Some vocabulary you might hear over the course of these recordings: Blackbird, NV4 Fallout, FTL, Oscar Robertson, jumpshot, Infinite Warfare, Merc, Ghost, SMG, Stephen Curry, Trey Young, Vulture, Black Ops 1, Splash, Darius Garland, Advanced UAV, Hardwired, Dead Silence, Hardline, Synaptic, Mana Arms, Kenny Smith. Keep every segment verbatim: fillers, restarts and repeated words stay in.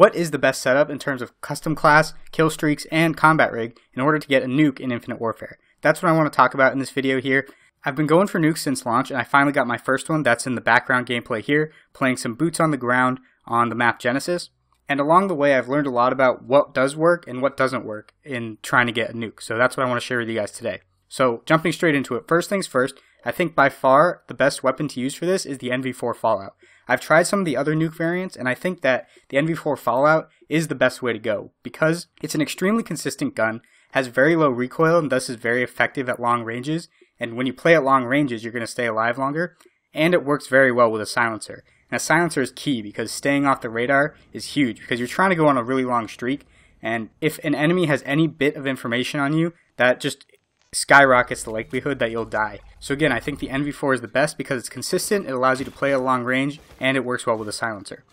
What is the best setup in terms of custom class, kill streaks, and combat rig in order to get a nuke in Infinite Warfare? That's what I want to talk about in this video here. I've been going for nukes since launch, and I finally got my first one. That's in the background gameplay here, playing some boots on the ground on the map Genesis. And along the way, I've learned a lot about what does work and what doesn't work in trying to get a nuke. So that's what I want to share with you guys today. So jumping straight into it, first things first, I think by far the best weapon to use for this is the N V four Fallout. I've tried some of the other nuke variants, and I think that the N V four Fallout is the best way to go because it's an extremely consistent gun, has very low recoil, and thus is very effective at long ranges. And when you play at long ranges, you're going to stay alive longer, and it works very well with a silencer. And a silencer is key because staying off the radar is huge because you're trying to go on a really long streak, and if an enemy has any bit of information on you, that just skyrockets the likelihood that you'll die. So again, I think the N V four is the best because it's consistent, it allows you to play at long range, and it works well with a silencer.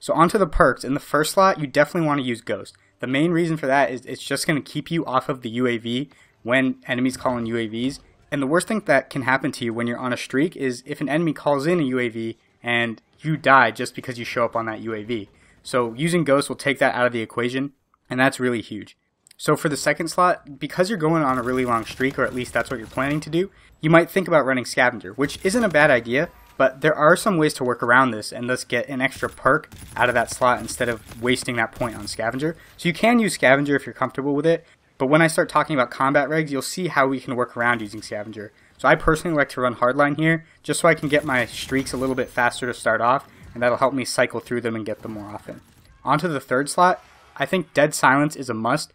So onto the perks. In the first slot, you definitely want to use Ghost. The main reason for that is it's just going to keep you off of the U A V when enemies call in U A Vs. And the worst thing that can happen to you when you're on a streak is if an enemy calls in a U A V and you die just because you show up on that U A V. So using Ghost will take that out of the equation, and that's really huge. So for the second slot, because you're going on a really long streak, or at least that's what you're planning to do, you might think about running Scavenger, which isn't a bad idea, but there are some ways to work around this and thus get an extra perk out of that slot instead of wasting that point on Scavenger. So you can use Scavenger if you're comfortable with it, but when I start talking about combat regs, you'll see how we can work around using Scavenger. So I personally like to run Hardline here, just so I can get my streaks a little bit faster to start off, and that'll help me cycle through them and get them more often. Onto the third slot, I think Dead Silence is a must.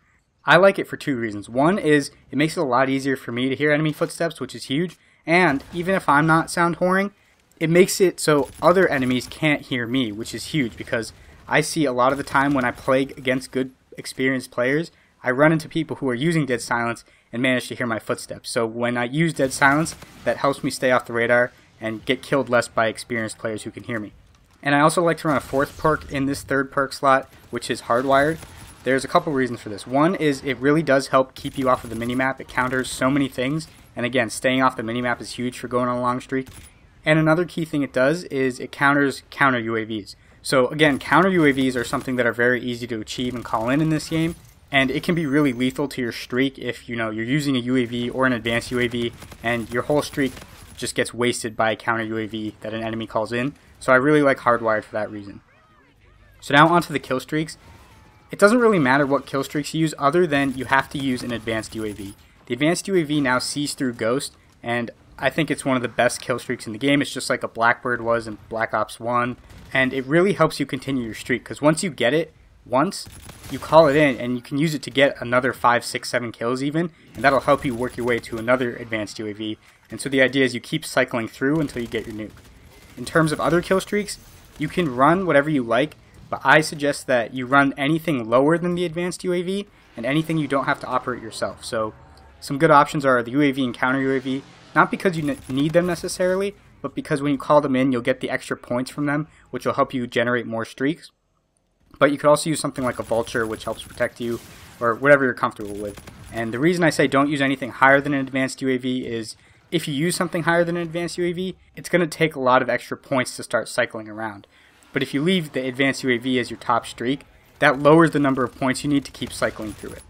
I like it for two reasons. One is it makes it a lot easier for me to hear enemy footsteps, which is huge, and even if I'm not sound whoring, it makes it so other enemies can't hear me, which is huge because I see a lot of the time when I play against good experienced players, I run into people who are using Dead Silence and manage to hear my footsteps. So when I use Dead Silence, that helps me stay off the radar and get killed less by experienced players who can hear me. And I also like to run a fourth perk in this third perk slot, which is Hardwired. There's a couple reasons for this. One is it really does help keep you off of the minimap. It counters so many things, and again, staying off the minimap is huge for going on a long streak. And another key thing it does is it counters counter U A Vs. So again, counter U A Vs are something that are very easy to achieve and call in in this game, and it can be really lethal to your streak if you know you're using a U A V or an advanced U A V, and your whole streak just gets wasted by a counter U A V that an enemy calls in. So I really like Hardwired for that reason. So now onto the kill streaks. It doesn't really matter what killstreaks you use other than you have to use an advanced U A V. The advanced U A V now sees through Ghost, and I think it's one of the best killstreaks in the game. It's just like a Blackbird was in Black Ops one, and it really helps you continue your streak because once you get it, once, you call it in and you can use it to get another five, six, seven kills even, and that'll help you work your way to another advanced U A V. And so the idea is you keep cycling through until you get your nuke. In terms of other killstreaks, you can run whatever you like, but I suggest that you run anything lower than the advanced U A V and anything you don't have to operate yourself. So some good options are the U A V and counter U A V, not because you need them necessarily, but because when you call them in, you'll get the extra points from them, which will help you generate more streaks. But you could also use something like a Vulture, which helps protect you, or whatever you're comfortable with. And the reason I say don't use anything higher than an advanced U A V is if you use something higher than an advanced U A V, it's going to take a lot of extra points to start cycling around. But if you leave the advanced U A V as your top streak, that lowers the number of points you need to keep cycling through it.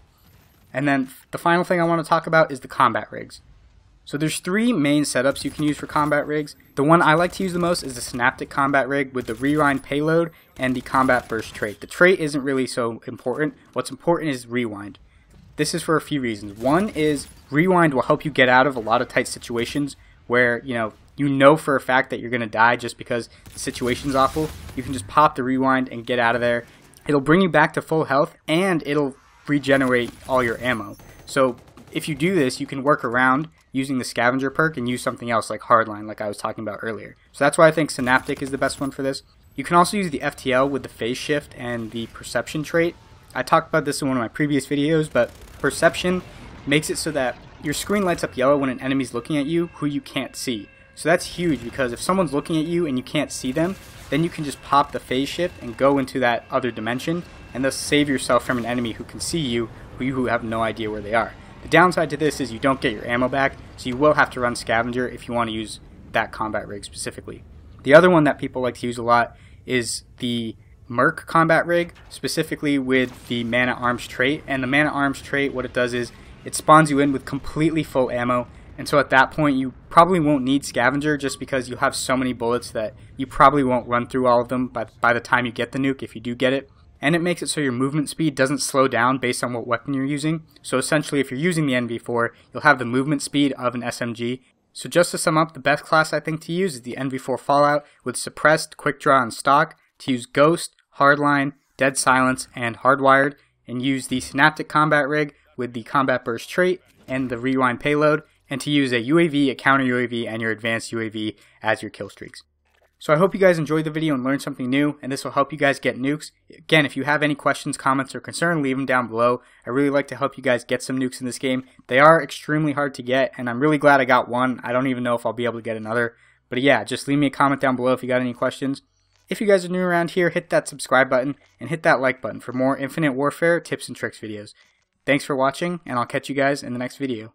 And then the final thing I want to talk about is the combat rigs. So there's three main setups you can use for combat rigs. The one I like to use the most is the Synaptic combat rig with the rewind payload and the combat burst trait. The trait isn't really so important. What's important is rewind. This is for a few reasons. One is rewind will help you get out of a lot of tight situations where, you know, you know for a fact that you're going to die just because the situation's awful. You can just pop the rewind and get out of there. It'll bring you back to full health, and it'll regenerate all your ammo. So if you do this, you can work around using the Scavenger perk and use something else like Hardline, like I was talking about earlier. So that's why I think Synaptic is the best one for this. You can also use the F T L with the phase shift and the perception trait. I talked about this in one of my previous videos, but perception makes it so that your screen lights up yellow when an enemy's looking at you who you can't see. So that's huge because if someone's looking at you and you can't see them, then you can just pop the phase shift and go into that other dimension and thus save yourself from an enemy who can see you, who you have no idea where they are. The downside to this is you don't get your ammo back, so you will have to run Scavenger if you want to use that combat rig specifically. The other one that people like to use a lot is the Merc combat rig, specifically with the Mana Arms trait. And the Mana Arms trait, what it does is it spawns you in with completely full ammo, and so at that point you probably won't need scavenger just because you have so many bullets that you probably won't run through all of them by, by the time you get the nuke, if you do get it. And it makes it so your movement speed doesn't slow down based on what weapon you're using. So essentially, if you're using the N V four, you'll have the movement speed of an S M G. So just to sum up, the best class I think to use is the N V four Fallout with suppressed, quick draw, and stock. To use Ghost, Hardline, Dead Silence, and Hardwired, and use the Synaptic combat rig with the combat burst trait and the rewind payload, and to use a U A V, a counter U A V, and your advanced U A V as your kill streaks. So I hope you guys enjoyed the video and learned something new, and this will help you guys get nukes. Again, if you have any questions, comments, or concern, leave them down below. I really like to help you guys get some nukes in this game. They are extremely hard to get, and I'm really glad I got one. I don't even know if I'll be able to get another. But yeah, just leave me a comment down below if you got any questions. If you guys are new around here, hit that subscribe button and hit that like button for more Infinite Warfare tips and tricks videos. Thanks for watching, and I'll catch you guys in the next video.